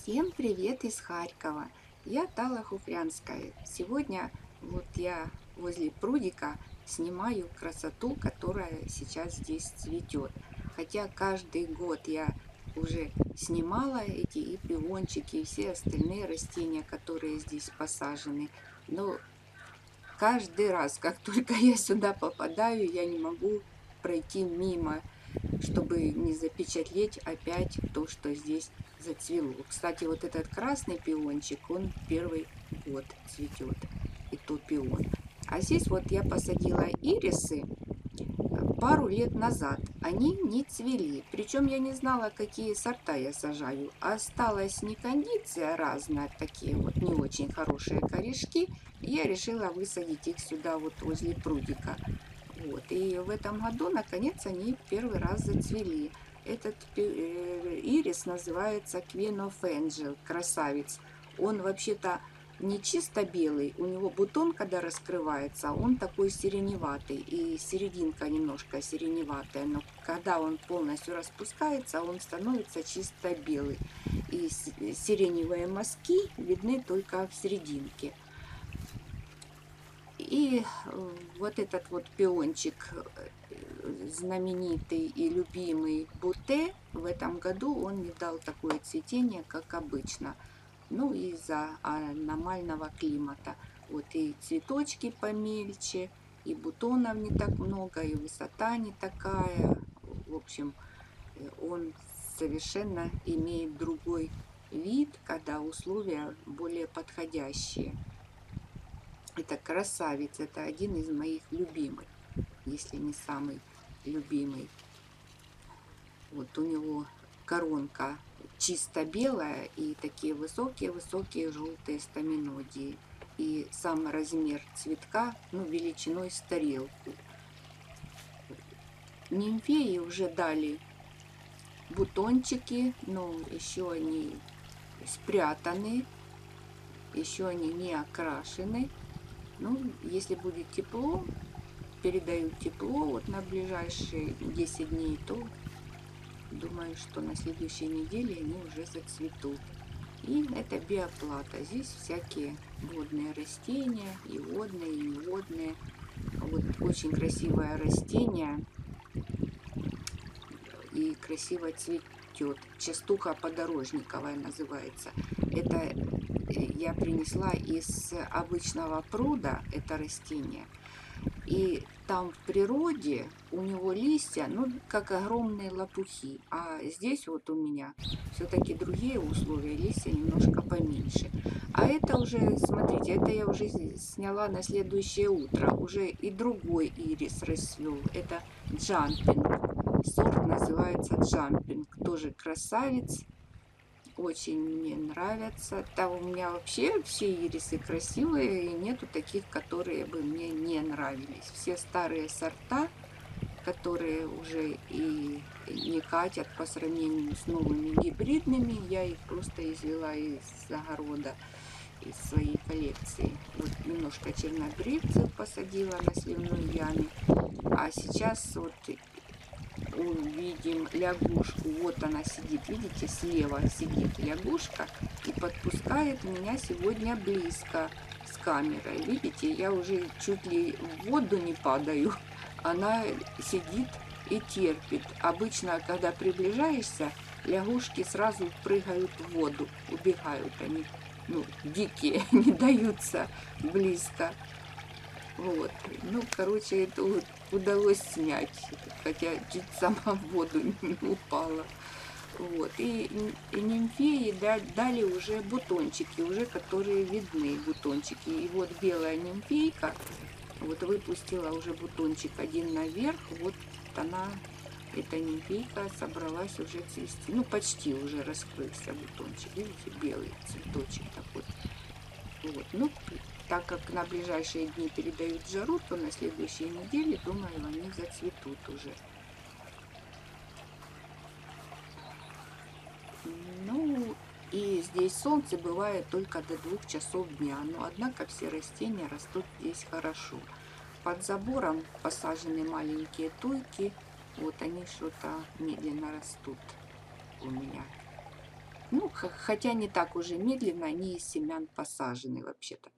Всем привет из Харькова! Я Талла Хухрянская. Сегодня вот я возле прудика снимаю красоту, которая сейчас здесь цветет. Хотя каждый год я уже снимала эти и пиончики, и все остальные растения, которые здесь посажены. Но каждый раз, как только я сюда попадаю, я не могу пройти мимо, чтобы не запечатлеть опять то, что здесь зацвело. Кстати, вот этот красный пиончик, он первый год цветет, и то пион. А здесь вот я посадила ирисы пару лет назад. Они не цвели, причем я не знала, какие сорта я сажаю. Осталась не кондиция разная, такие вот не очень хорошие корешки. Я решила высадить их сюда вот возле прудика. Вот. И в этом году, наконец, они первый раз зацвели. Этот ирис называется Queen of Angel, красавец. Он вообще-то не чисто белый, у него бутон, когда раскрывается, он такой сиреневатый. И серединка немножко сиреневатая, но когда он полностью распускается, он становится чисто белый. И сиреневые мазки видны только в серединке. И вот этот вот пиончик, знаменитый и любимый Буте, в этом году он не дал такое цветение, как обычно. Ну, из-за аномального климата. Вот и цветочки помельче, и бутонов не так много, и высота не такая. В общем, он совершенно имеет другой вид, когда условия более подходящие. Это красавец, это один из моих любимых, если не самый любимый. Вот у него коронка чисто белая и такие высокие-высокие желтые стаминодии. И сам размер цветка, ну, величиной с тарелку. Нимфеи уже дали бутончики, но еще они спрятаны, еще они не окрашены. Ну, если будет тепло, передают тепло вот на ближайшие 10 дней, то думаю, что на следующей неделе они уже зацветут. И это биоплата. Здесь всякие водные растения, и водные, и неводные. Вот очень красивое растение и красиво цветет. Частуха подорожниковая называется. Это я принесла из обычного пруда это растение. И там в природе у него листья, ну, как огромные лопухи. А здесь вот у меня все-таки другие условия, листья немножко поменьше. А это уже, смотрите, это я уже сняла на следующее утро. Уже и другой ирис расцвел. Это джампинг. Сорт называется джампинг. Тоже красавец. Очень мне нравятся. Там у меня вообще все ирисы красивые, и нету таких, которые бы мне не нравились. Все старые сорта, которые уже и не катят по сравнению с новыми гибридными, я их просто извела из огорода, из своей коллекции. Вот немножко черногребцев посадила на сливной яме. А сейчас вот увидим лягушку. Вот она сидит, видите, слева сидит лягушка и подпускает меня сегодня близко с камерой. Видите, я уже чуть ли в воду не падаю. Она сидит и терпит. Обычно, когда приближаешься, лягушки сразу прыгают в воду, убегают они. Ну, дикие, не даются близко. Вот. Ну, короче, это вот удалось снять, хотя чуть сама в воду не упала. Вот. И нимфеи дали уже бутончики, уже которые видны бутончики. И вот белая нимфейка вот выпустила уже бутончик один наверх. Вот она, эта нимфейка, собралась уже цвести. Ну, почти уже раскрылся бутончик. Видите, белый цветочек такой. Вот. Ну, так как на ближайшие дни передают жару, то на следующей неделе, думаю, они зацветут уже. Ну, и здесь солнце бывает только до 2 часов дня, но однако все растения растут здесь хорошо. Под забором посажены маленькие туйки, вот они что-то медленно растут у меня. Ну, хотя не так уже медленно, они из семян посажены вообще-то.